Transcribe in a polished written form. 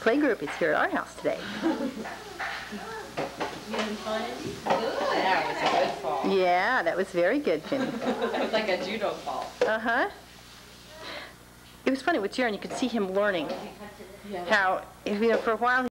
Playgroup is here at our house today. You having fun? Good. That was a good fall. Yeah, that was very good, Jenny. That was like a judo fall. Uh-huh. It was funny with Jaron. You could see him learning how, for a while,